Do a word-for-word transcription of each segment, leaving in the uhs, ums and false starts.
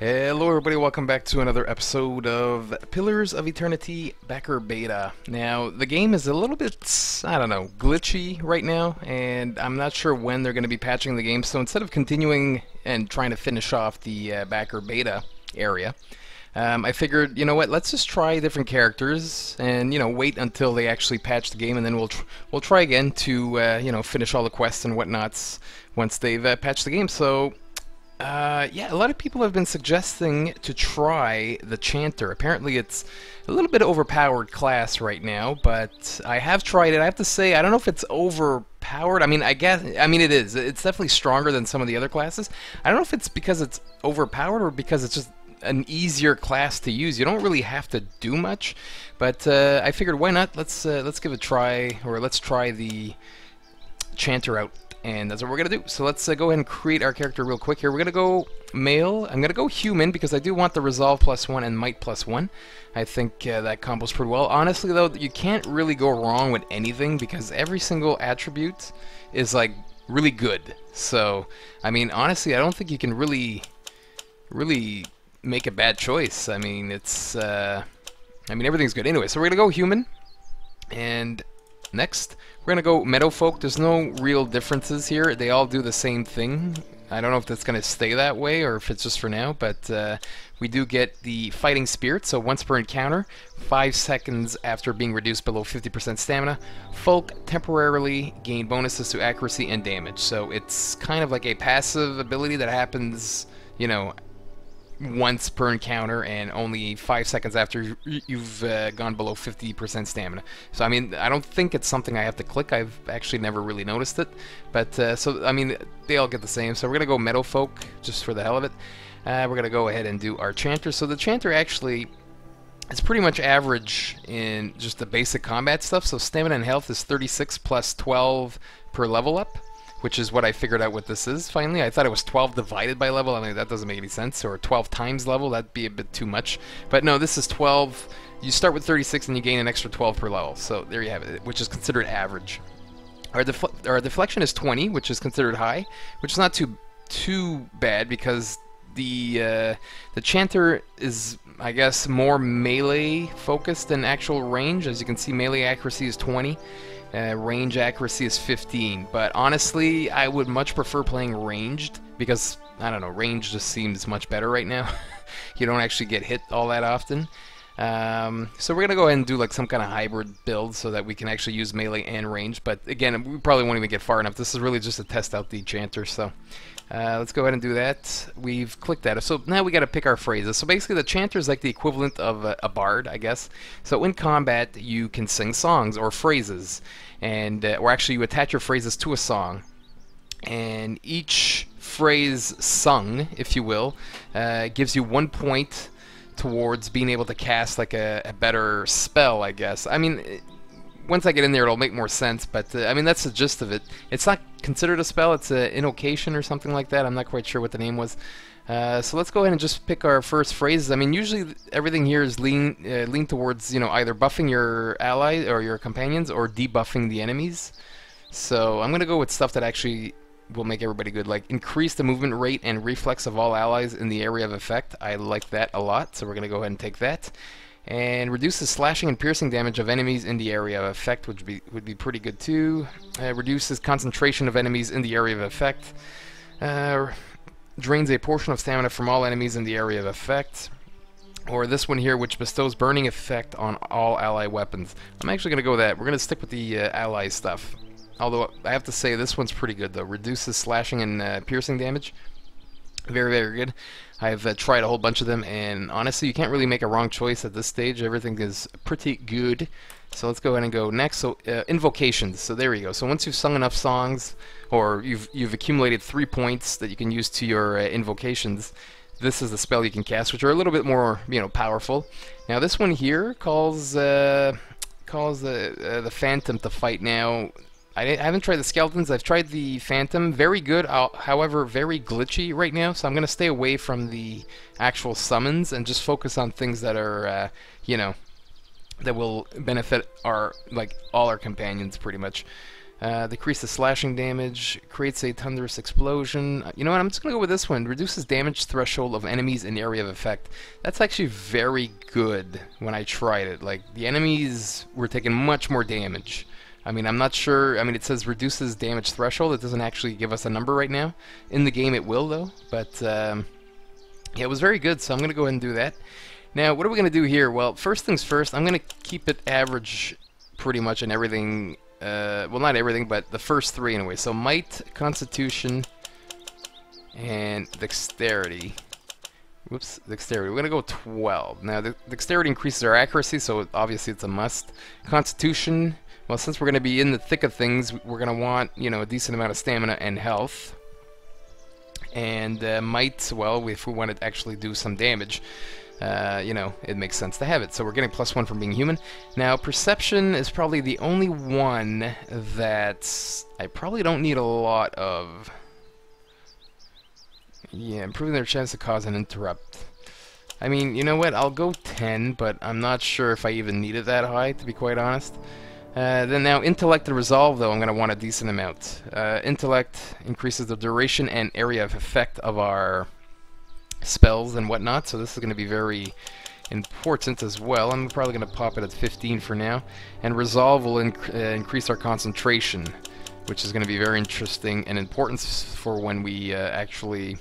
Hello everybody, welcome back to another episode of Pillars of Eternity Backer Beta. Now, the game is a little bit, I don't know, glitchy right now, and I'm not sure when they're going to be patching the game, so instead of continuing and trying to finish off the uh, Backer Beta area, um, I figured, you know what, let's just try different characters and, you know, wait until they actually patch the game, and then we'll tr we'll try again to, uh, you know, finish all the quests and whatnots once they've uh, patched the game, so... Uh, yeah, a lot of people have been suggesting to try the Chanter. Apparently it's a little bit overpowered class right now, but I have tried it. I have to say, I don't know if it's overpowered. I mean, I guess, I mean it is. It's definitely stronger than some of the other classes. I don't know if it's because it's overpowered or because it's just an easier class to use. You don't really have to do much, but uh, I figured why not? Let's, uh, let's give it a try, or let's try the Chanter out. And that's what we're going to do. So let's uh, go ahead and create our character real quick here. We're going to go male. I'm going to go human because I do want the resolve plus one and might plus one. I think uh, that combos pretty well. Honestly, though, you can't really go wrong with anything because every single attribute is, like, really good. So, I mean, honestly, I don't think you can really, really make a bad choice. I mean, it's, uh, I mean, everything's good. Anyway, so we're going to go human. And... next, we're gonna go Meadowfolk. There's no real differences here. They all do the same thing. I don't know if that's gonna stay that way or if it's just for now, but uh, we do get the Fighting Spirit. So once per encounter, five seconds after being reduced below fifty percent stamina, folk temporarily gain bonuses to accuracy and damage. So it's kind of like a passive ability that happens, you know, once per encounter and only five seconds after you've uh, gone below fifty percent stamina. So I mean, I don't think it's something I have to click. I've actually never really noticed it, but uh, so I mean, they all get the same. So we're gonna go Meadowfolk just for the hell of it. Uh, we're gonna go ahead and do our Chanter. So the Chanter actually is pretty much average in just the basic combat stuff. So stamina and health is thirty-six plus twelve per level up, which is what I figured out what this is, finally. I thought it was twelve divided by level. I mean, that doesn't make any sense. Or twelve times level, that'd be a bit too much. But no, this is twelve. You start with thirty-six and you gain an extra twelve per level. So there you have it, which is considered average. Our, def our deflection is twenty, which is considered high, which is not too too bad because the, uh, the Chanter is, I guess, more melee-focused than actual range. As you can see, melee accuracy is twenty. Uh, range accuracy is fifteen, but honestly, I would much prefer playing ranged because, I don't know, range just seems much better right now. You don't actually get hit all that often. Um, so we're going to go ahead and do like some kind of hybrid build so that we can actually use melee and range, but again, we probably won't even get far enough. This is really just to test out the Chanter, so uh, let's go ahead and do that. We've clicked that. So now we got to pick our phrases. So basically the Chanter is like the equivalent of a, a bard, I guess. So in combat, you can sing songs or phrases, and uh, or actually you attach your phrases to a song, and each phrase sung, if you will, uh, gives you one point towards being able to cast like a, a better spell, I guess. I mean, it, once I get in there, it'll make more sense, but uh, I mean, that's the gist of it. It's not considered a spell, it's an invocation or something like that. I'm not quite sure what the name was. Uh, so let's go ahead and just pick our first phrases. I mean, usually everything here is lean, uh, lean towards, you know, either buffing your ally or your companions or debuffing the enemies. So I'm gonna go with stuff that actually will make everybody good, like increase the movement rate and reflex of all allies in the area of effect. I like that a lot, so we're gonna go ahead and take that. And reduce the slashing and piercing damage of enemies in the area of effect, which would be, would be pretty good too. Uh, reduces concentration of enemies in the area of effect. Uh, drains a portion of stamina from all enemies in the area of effect. Or this one here, which bestows burning effect on all ally weapons. I'm actually gonna go with that. We're gonna stick with the uh, ally stuff. Although, I have to say, this one's pretty good, though. Reduces slashing and uh, piercing damage. Very, very good. I've uh, tried a whole bunch of them, and honestly, you can't really make a wrong choice at this stage. Everything is pretty good. So let's go ahead and go next. So, uh, invocations. So there you go. So once you've sung enough songs, or you've, you've accumulated three points that you can use to your uh, invocations, this is the spell you can cast, which are a little bit more, you know, powerful. Now, this one here calls, uh, calls the, uh, the Phantom to fight now. I haven't tried the skeletons. I've tried the Phantom. Very good, I'll, however, very glitchy right now. So I'm going to stay away from the actual summons and just focus on things that are, uh, you know, that will benefit our, like, all our companions pretty much. Uh, decrease the slashing damage, creates a thunderous explosion. You know what, I'm just going to go with this one. Reduces damage threshold of enemies in area of effect. That's actually very good when I tried it. Like, the enemies were taking much more damage. I mean, I'm not sure. I mean, it says reduces damage threshold. It doesn't actually give us a number right now. In the game it will, though. But, um, yeah, it was very good, so I'm going to go ahead and do that. Now, what are we going to do here? Well, first things first, I'm going to keep it average pretty much in everything. Uh, well, not everything, but the first three anyway. So Might, Constitution, and Dexterity. Whoops, Dexterity. We're going to go twelve. Now, the Dexterity increases our accuracy, so obviously it's a must. Constitution, well, since we're going to be in the thick of things, we're going to want, you know, a decent amount of stamina and health. And uh, Might, well, if we want to actually do some damage. Uh, you know, it makes sense to have it. So we're getting plus one from being human. Now, Perception is probably the only one that I probably don't need a lot of. Yeah, improving their chance to cause an interrupt. I mean, you know what? I'll go ten, but I'm not sure if I even need it that high, to be quite honest. Uh, then now, Intellect and Resolve, though, I'm going to want a decent amount. Uh, intellect increases the duration and area of effect of our spells and whatnot, so this is going to be very important as well. I'm probably going to pop it at fifteen for now. And Resolve will inc uh, increase our concentration, which is going to be very interesting and important for when we uh, actually...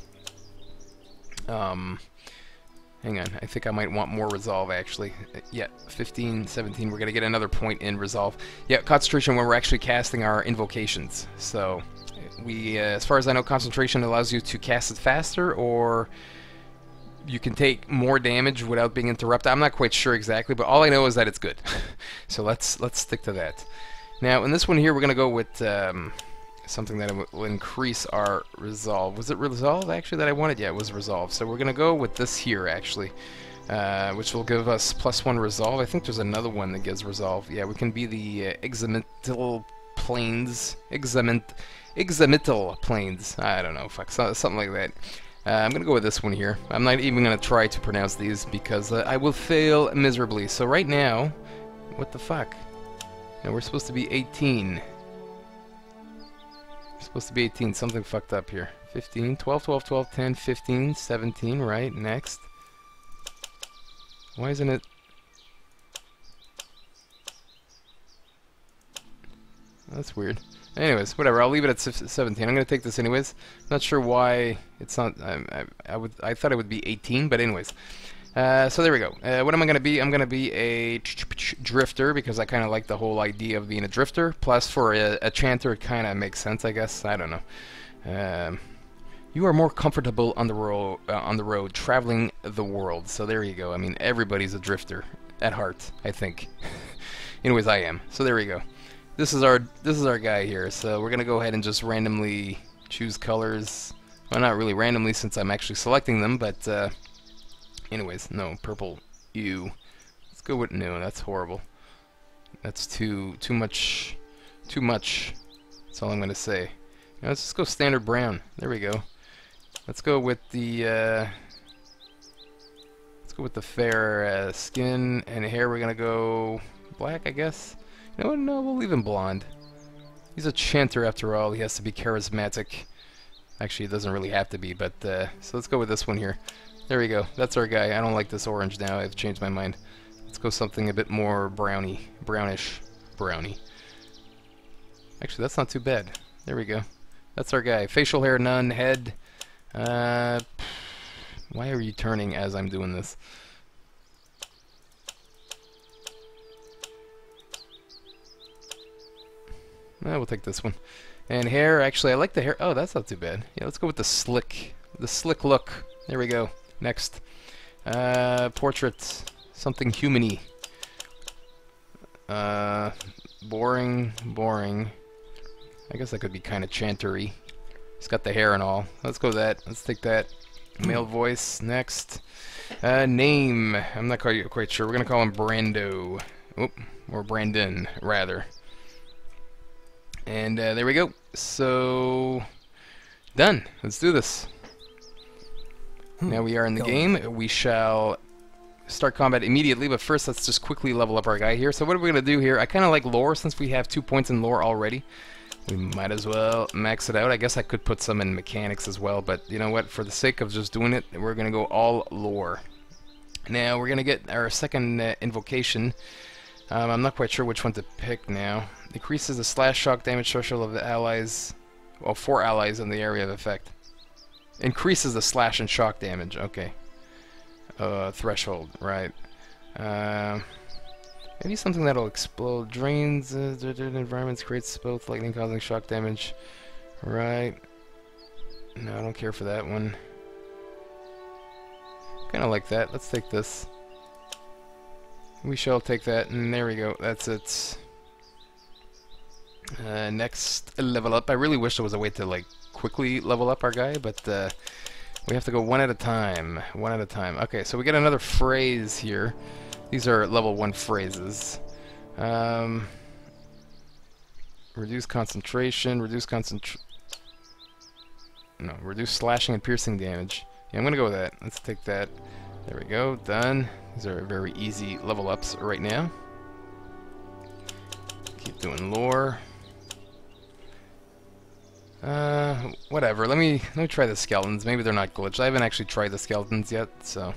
Um, hang on, I think I might want more Resolve, actually. Uh, yeah, fifteen, seventeen, we're going to get another point in Resolve. Yeah, Concentration when we're actually casting our invocations, so... we, uh, as far as I know, Concentration allows you to cast it faster, or... you can take more damage without being interrupted. I'm not quite sure exactly, but all I know is that it's good. So let's let's stick to that. Now, in this one here, we're going to go with um, something that will increase our resolve. Was it resolve, actually, that I wanted? Yeah, it was resolve. So we're going to go with this here, actually, uh, which will give us plus one resolve. I think there's another one that gives resolve. Yeah, we can be the uh, Examital Planes. Examint, examital Planes. I don't know, fuck, something like that. Uh, I'm going to go with this one here. I'm not even going to try to pronounce these because uh, I will fail miserably. So right now, what the fuck? Now we're supposed to be eighteen. We're supposed to be eighteen. Something fucked up here. fifteen, twelve, twelve, twelve, ten, fifteen, seventeen, right? Next. Why isn't it... That's weird. Anyways, whatever. I'll leave it at seventeen. I'm gonna take this anyways. Not sure why it's not. I, I, I would. I thought it would be eighteen, but anyways. Uh, so there we go. Uh, what am I gonna be? I'm gonna be a drifter because I kind of like the whole idea of being a drifter. Plus, for a, a chanter, it kind of makes sense, I guess. I don't know. Um, you are more comfortable on the road, uh, on the road, traveling the world. So there you go. I mean, everybody's a drifter at heart, I think. Anyways, I am. So there we go. This is our this is our guy here, so we're gonna go ahead and just randomly choose colors. Well, not really randomly since I'm actually selecting them, but uh, anyways, no purple. Ew. Let's go with no. That's horrible. That's too too much. Too much. That's all I'm gonna say. Now, let's just go standard brown. There we go. Let's go with the uh, let's go with the fair uh, skin and hair. We're gonna go black, I guess. No, no, we'll leave him blonde. He's a chanter after all. He has to be charismatic. Actually, he doesn't really have to be, but uh, so let's go with this one here. There we go. That's our guy. I don't like this orange now. I've changed my mind. Let's go something a bit more brownie, brownish, brownie. Actually, that's not too bad. There we go. That's our guy. Facial hair, none. Head. Uh, why are you turning as I'm doing this? We'll take this one. And hair, actually, I like the hair. Oh, that's not too bad. Yeah, let's go with the slick. The slick look. There we go. Next. Uh, portrait. Something human-y. Uh, boring, boring. I guess that could be kind of chantery. He's got the hair and all. Let's go with that. Let's take that. Male voice. Next. Uh, name. I'm not quite, quite sure. We're going to call him Brando. Oop, or Brandon, rather. And uh, there we go. So, done. Let's do this. Now we are in the game. We shall start combat immediately, but first let's just quickly level up our guy here. So what are we going to do here? I kind of like lore since we have two points in lore already. We might as well max it out. I guess I could put some in mechanics as well, but you know what, for the sake of just doing it, we're gonna go all lore. Now we're gonna get our second uh, invocation. um, I'm not quite sure which one to pick now. Decreases the slash shock damage threshold of the allies, well, four allies in the area of effect. Increases the slash and shock damage, okay. Uh, threshold, right. Uh, maybe something that'll explode. Drains uh, environments, creates both lightning causing shock damage. Right. No, I don't care for that one. Kinda like that. Let's take this. We shall take that, and there we go. That's it. Uh, next, level up. I really wish there was a way to, like, quickly level up our guy, but uh, we have to go one at a time. One at a time. Okay, so we get another phrase here. These are level one phrases. Um, reduce concentration, reduce concentr... No, reduce slashing and piercing damage. Yeah, I'm gonna go with that. Let's take that. There we go, done. These are very easy level ups right now. Keep doing lore. Uh, whatever. Let me let me try the skeletons. Maybe they're not glitched. I haven't actually tried the skeletons yet, so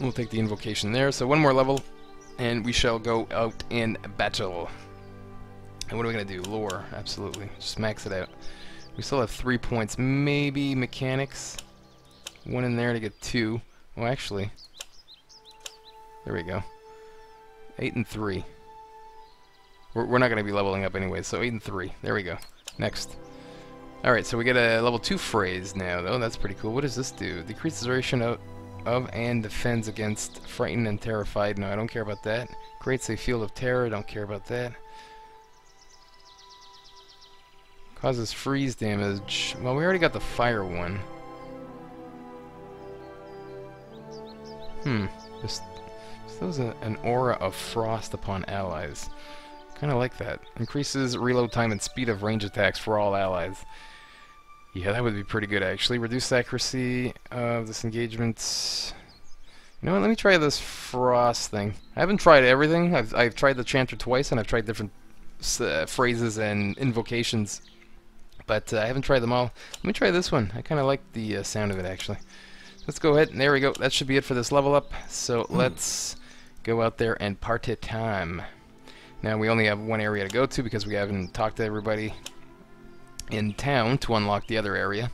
we'll take the invocation there. So one more level, and we shall go out in battle. And what are we gonna do? Lore, absolutely. Just max it out. We still have three points. Maybe mechanics. One in there to get two. Well, actually, there we go. Eight and three. We're we're not gonna be leveling up anyway, so eight and three. There we go. Next. Alright, so we get a level two phrase now, though. That's pretty cool. What does this do? Decreases duration of, of and defends against frightened and terrified. No, I don't care about that. Creates a field of terror. Don't care about that. Causes freeze damage. Well, we already got the fire one. Hmm. Just, just throws a, an aura of frost upon allies. Kind of like that. Increases reload time and speed of range attacks for all allies. Yeah, that would be pretty good, actually. Reduce accuracy of disengagement. You know what? Let me try this frost thing. I haven't tried everything. I've, I've tried the Chanter twice, and I've tried different uh, phrases and invocations. But uh, I haven't tried them all. Let me try this one. I kind of like the uh, sound of it, actually. Let's go ahead, and there we go. That should be it for this level up. So mm. let's go out there and party time. Now we only have one area to go to because we haven't talked to everybody in town to unlock the other area.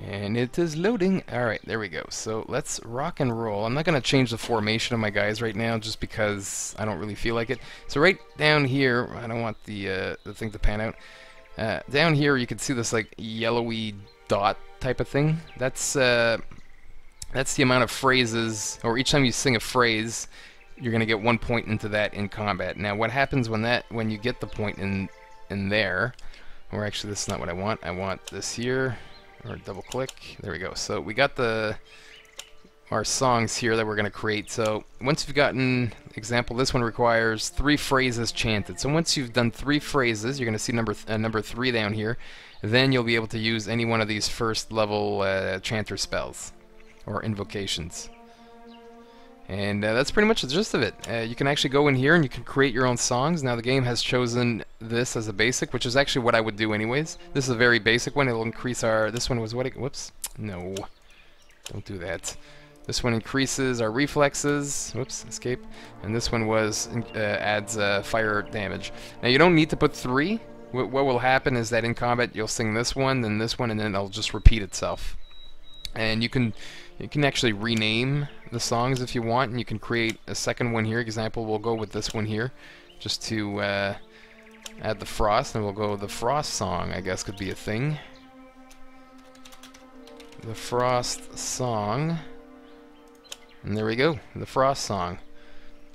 And it is loading. Alright, there we go. So let's rock and roll. I'm not going to change the formation of my guys right now just because I don't really feel like it. So right down here, I don't want the, uh, the thing to pan out. Uh, down here you can see this like yellowy dot type of thing. That's, uh, that's the amount of phrases, or each time you sing a phrase, you're gonna get one point into that in combat. Now what happens when that when you get the point in in there, or actually this is not what I want. I want this here, or double click. There we go. So we got the our songs here that we're gonna create. So once you've gotten, example, this one requires three phrases chanted. So once you've done three phrases, you're gonna see number th uh, number three down here. Then you'll be able to use any one of these first level uh, chanter spells or invocations. And uh, that's pretty much the gist of it. Uh, you can actually go in here and you can create your own songs. Now the game has chosen this as a basic, which is actually what I would do anyways. This is a very basic one. It'll increase our... This one was what it... Whoops. No. Don't do that. This one increases our reflexes. Whoops. Escape. And this one was... Uh, adds uh, fire damage. Now you don't need to put three. Wh what will happen is that in combat you'll sing this one, then this one, and then it'll just repeat itself. And you can... You can actually rename the songs if you want, and you can create a second one here. Example, we'll go with this one here, just to uh, add the frost, and we'll go with the frost song, I guess, could be a thing. The frost song. And there we go, the frost song.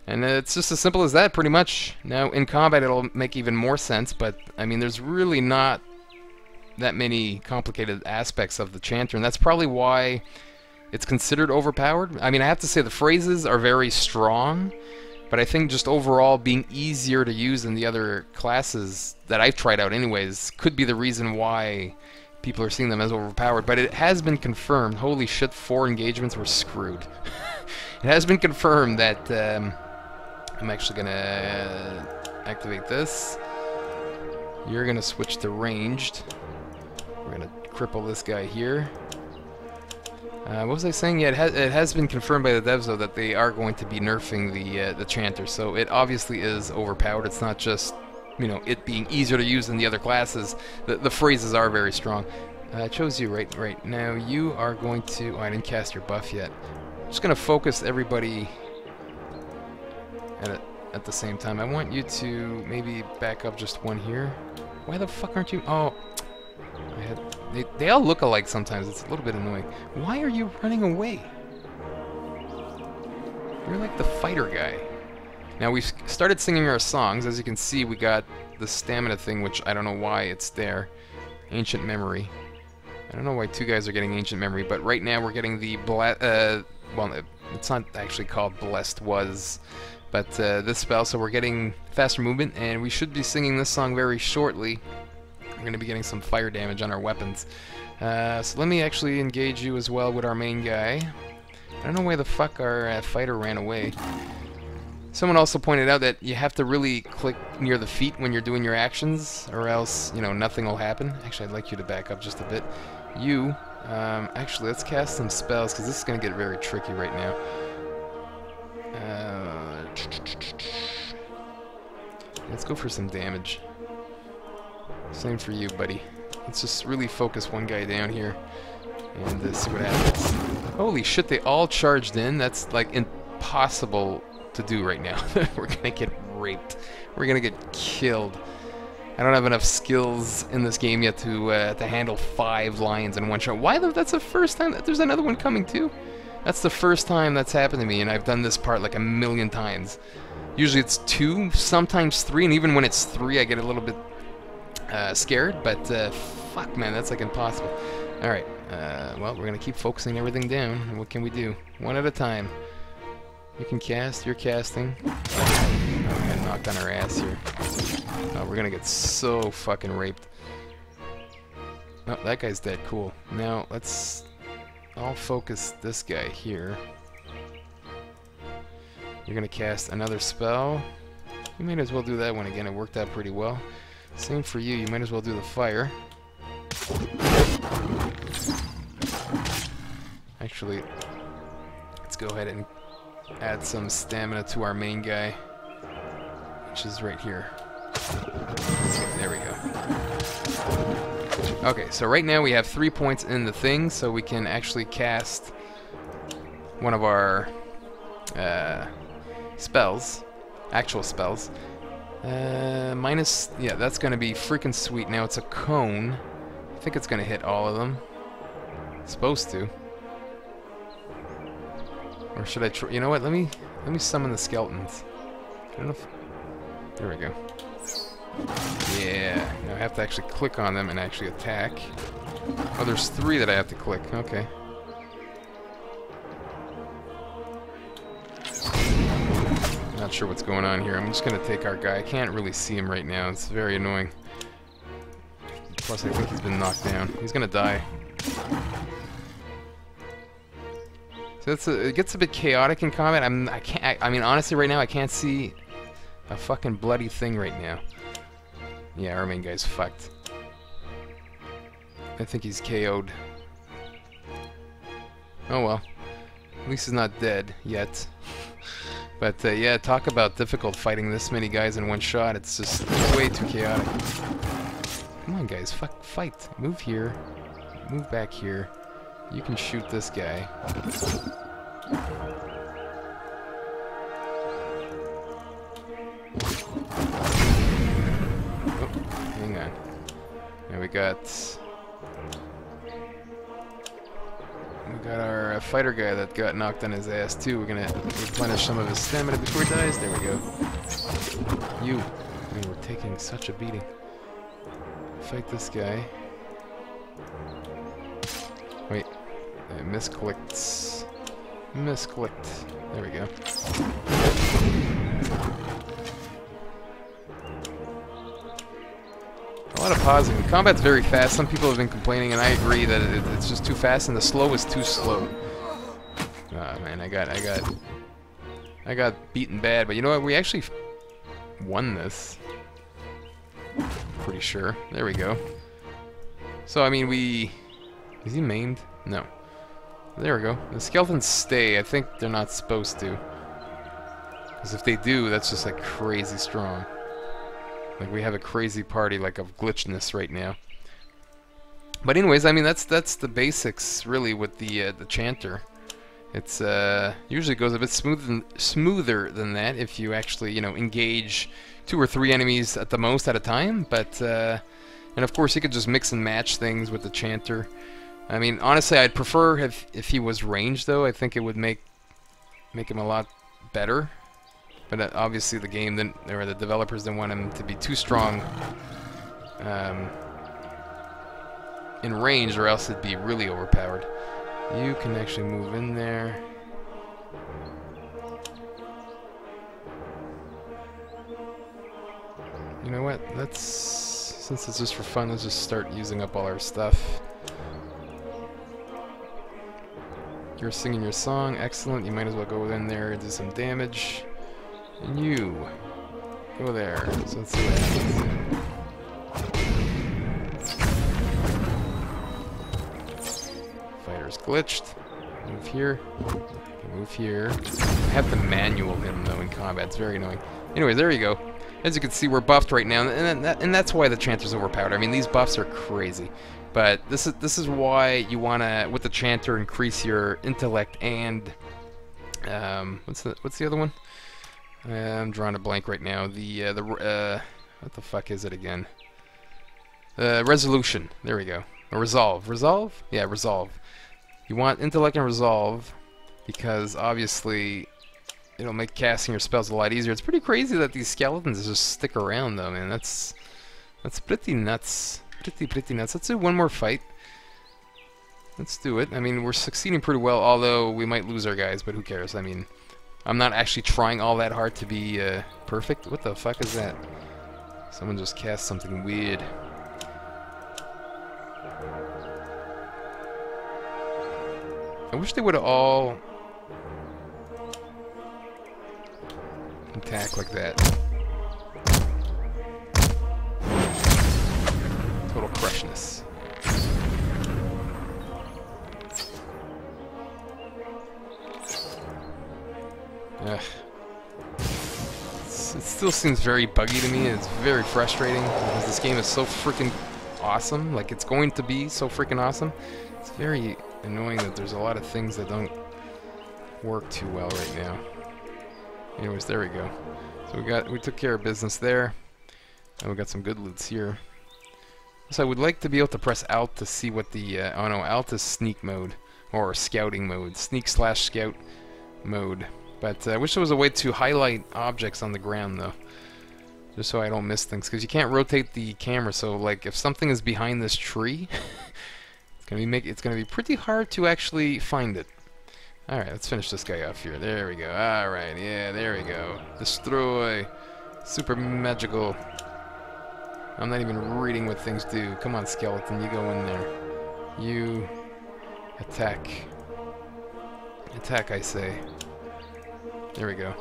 And it's just as simple as that, pretty much. Now, in combat, it'll make even more sense, but, I mean, there's really not that many complicated aspects of the chanter, and that's probably why... It's considered overpowered. I mean, I have to say the phrases are very strong, but I think just overall being easier to use than the other classes that I've tried out anyways could be the reason why people are seeing them as overpowered. But it has been confirmed, holy shit, four engagements were screwed. It has been confirmed that um, I'm actually gonna activate this. You're gonna switch to ranged. We're gonna cripple this guy here. Uh, what was I saying? Yeah, it, ha it has been confirmed by the devs though that they are going to be nerfing the uh, the Chanter, so it obviously is overpowered. It's not just, you know, it being easier to use than the other classes. The, the phrases are very strong. Uh, I chose you right right now. You are going to. Oh, I didn't cast your buff yet. I'm just gonna focus everybody at a, at the same time. I want you to maybe back up just one here. Why the fuck aren't you? Oh. I had, they, they all look alike sometimes. It's a little bit annoying. Why are you running away? You're like the fighter guy. Now we've started singing our songs. As you can see, we got the stamina thing, which I don't know why it's there. Ancient memory. I don't know why two guys are getting ancient memory, but right now we're getting the bla uh, well, it's not actually called blessed was, but uh, this spell. So we're getting faster movement, and we should be singing this song very shortly. We're going to be getting some fire damage on our weapons. Uh, so let me actually engage you as well with our main guy. I don't know where the fuck our uh, fighter ran away. Someone also pointed out that you have to really click near the feet when you're doing your actions, or else, you know, nothing will happen. Actually, I'd like you to back up just a bit. You, um, actually, let's cast some spells, because this is going to get very tricky right now. Uh, let's go for some damage. Same for you, buddy. Let's just really focus one guy down here and uh, see what happens. Holy shit, they all charged in. That's like impossible to do right now. We're gonna get raped. We're gonna get killed. I don't have enough skills in this game yet to uh, to handle five lions in one shot. Why though? That's the first time that there's another one coming too. That's the first time that's happened to me, and I've done this part like a million times. Usually it's two, sometimes three, and even when it's three I get a little bit Uh, scared, but uh, fuck, man, that's like impossible. All right, uh, well, we're gonna keep focusing everything down. What can we do? One at a time. You can cast. You're casting. Oh, we got knocked on our ass here. Oh, we're gonna get so fucking raped. Oh, that guy's dead. Cool. Now let's. I'll focus this guy here. You're gonna cast another spell. You might as well do that one again. It worked out pretty well. Same for you, you might as well do the fire. Actually, let's go ahead and add some stamina to our main guy, which is right here. There we go. Okay, so right now we have three points in the thing, so we can actually cast one of our uh, spells, actual spells. Uh, minus, yeah, that's gonna be freaking sweet. Now it's a cone. I think it's gonna hit all of them. It's supposed to. Or should I try? You know what? Let me let me summon the skeletons. I don't know if. There we go. Yeah. Now I have to actually click on them and actually attack. Oh, there's three that I have to click. Okay. Not sure what's going on here. I'm just gonna take our guy. I can't really see him right now. It's very annoying. Plus, I think he's been knocked down. He's gonna die. So it's a, it gets a bit chaotic in combat. I'm. I can't. I, I mean, honestly, right now I can't see a fucking bloody thing right now. Yeah, our main guy's fucked. I think he's K O'd. Oh well. At least he's not dead yet. But uh, yeah, talk about difficult fighting this many guys in one shot. It's just way too chaotic. Come on, guys, fuck, fight. Move here. Move back here. You can shoot this guy. Oh, hang on. Now we got. We got our uh, fighter guy that got knocked on his ass too. We're gonna replenish some of his stamina before he dies. There we go. You. Man, we're taking such a beating. Fight this guy. Wait. I misclicked. Misclicked. There we go. A lot of pausing. Combat's very fast. Some people have been complaining, and I agree that it, it's just too fast, and the slow is too slow. Ah, man, I got, I got, I got beaten bad. But you know what? We actually won this. Pretty sure. There we go. So, I mean, we... Is he maimed? No. There we go. The skeletons stay. I think they're not supposed to. Because if they do, that's just, like, crazy strong. Like, we have a crazy party, like, of glitchness right now. But anyways, I mean, that's that's the basics, really, with the uh, the Chanter. It's uh, usually goes a bit smooth than, smoother than that if you actually, you know, engage two or three enemies at the most at a time. But, uh, and of course, you could just mix and match things with the Chanter. I mean, honestly, I'd prefer if, if he was ranged, though. I think it would make make him a lot better. But obviously, the game didn't, or the developers didn't want him to be too strong um, in range, or else it'd be really overpowered. You can actually move in there. You know what? Let's, since it's just for fun, let's just start using up all our stuff. You're singing your song, excellent. You might as well go in there and do some damage. And you go there. So let's see what happens. Glitched. Move here. Move here. I have to manual him though in combat. It's very annoying. Anyways, there you go. As you can see, we're buffed right now, and that, and that's why the Chanter's overpowered. I mean, these buffs are crazy. But this is this is why you wanna, with the Chanter, increase your intellect and um, what's the what's the other one? Uh, I'm drawing a blank right now. The uh, the uh, what the fuck is it again? Uh, resolution. There we go. Or resolve. Resolve? Yeah, resolve. You want intellect and resolve because obviously it'll make casting your spells a lot easier. It's pretty crazy that these skeletons just stick around though, man. That's that's pretty nuts. Pretty, pretty nuts. Let's do one more fight. Let's do it. I mean, we're succeeding pretty well, although we might lose our guys, but who cares? I mean, I'm not actually trying all that hard to be uh, perfect. What the fuck is that? Someone just cast something weird. I wish they would all attack like that. Total crushness. Ugh. It's, it still seems very buggy to me. It's very frustrating because this game is so freaking awesome. Like, it's going to be so freaking awesome. It's very annoying that there's a lot of things that don't work too well right now. Anyways, there we go. So we got we took care of business there, and we got some good loots here. So I would like to be able to press Alt to see what the uh, oh no, Alt is sneak mode or scouting mode, sneak slash scout mode. But uh, I wish there was a way to highlight objects on the ground though, just so I don't miss things, because you can't rotate the camera. So like if something is behind this tree. Gonna be make, it's going to be pretty hard to actually find it. Alright, let's finish this guy off here. There we go. Alright, yeah, there we go. Destroy. Super magical. I'm not even reading what things do. Come on, skeleton. You go in there. You attack. Attack, I say. There we go.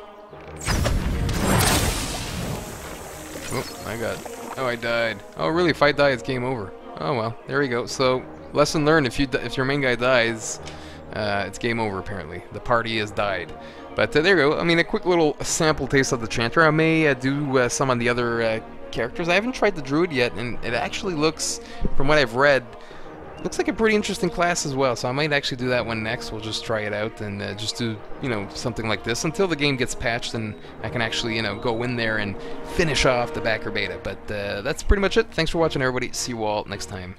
Oh, I got... Oh, I died. Oh, really? If I die, it's game over. Oh, well. There we go. So... Lesson learned, if you d if your main guy dies, uh, it's game over, apparently. The party has died. But uh, there you go. I mean, a quick little sample taste of the Chanter. I may uh, do uh, some on the other uh, characters. I haven't tried the Druid yet, and it actually looks, from what I've read, looks like a pretty interesting class as well. So I might actually do that one next. We'll just try it out and uh, just do, you know, something like this until the game gets patched and I can actually, you know, go in there and finish off the backer beta. But uh, that's pretty much it. Thanks for watching, everybody. See you all next time.